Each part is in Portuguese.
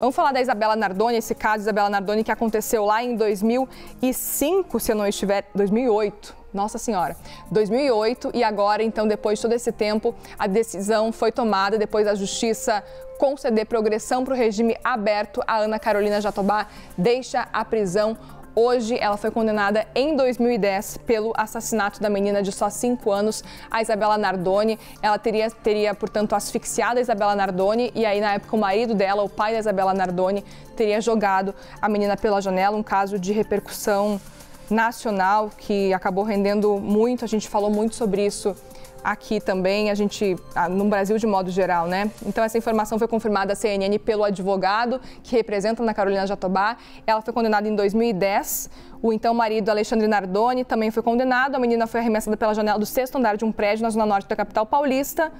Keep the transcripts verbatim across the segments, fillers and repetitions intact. Vamos falar da Isabella Nardoni, esse caso Isabella Nardoni que aconteceu lá em dois mil e cinco, se eu não estiver, dois mil e oito, nossa senhora, dois mil e oito, e agora então depois de todo esse tempo a decisão foi tomada depois da justiça conceder progressão para o regime aberto. A Ana Carolina Jatobá deixa a prisão. Hoje, ela foi condenada em dois mil e dez pelo assassinato da menina de só cinco anos, a Isabella Nardoni. Ela teria, teria, portanto, asfixiado a Isabella Nardoni e aí, na época, o marido dela, o pai da Isabella Nardoni, teria jogado a menina pela janela, um caso de repercussão nacional que acabou rendendo muito. A gente falou muito sobre isso aqui também, a gente, no Brasil de modo geral, né? Então, essa informação foi confirmada à C N N pelo advogado que representa a Ana Carolina Jatobá. Ela foi condenada em dois mil e dez. O então marido, Alexandre Nardoni, também foi condenado. A menina foi arremessada pela janela do sexto andar de um prédio na zona norte da capital paulista.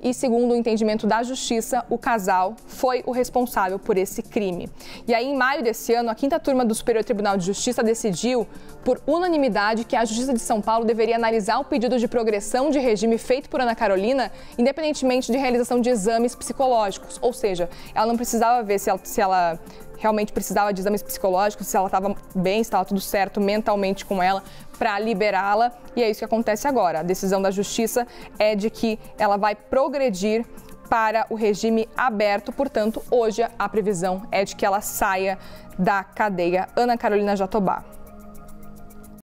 E, segundo o entendimento da justiça, o casal foi o responsável por esse crime. E aí, em maio desse ano, a quinta turma do Superior Tribunal de Justiça decidiu, por unanimidade, que a Justiça de São Paulo deveria analisar o pedido de progressão de regime feito por Ana Carolina, independentemente de realização de exames psicológicos. Ou seja, ela não precisava ver se ela, se ela realmente precisava de exames psicológicos, se ela estava bem, se estava tudo certo mentalmente com ela, para liberá-la, e é isso que acontece agora. A decisão da justiça é de que ela vai progredir para o regime aberto, portanto, hoje a previsão é de que ela saia da cadeia. Ana Carolina Jatobá.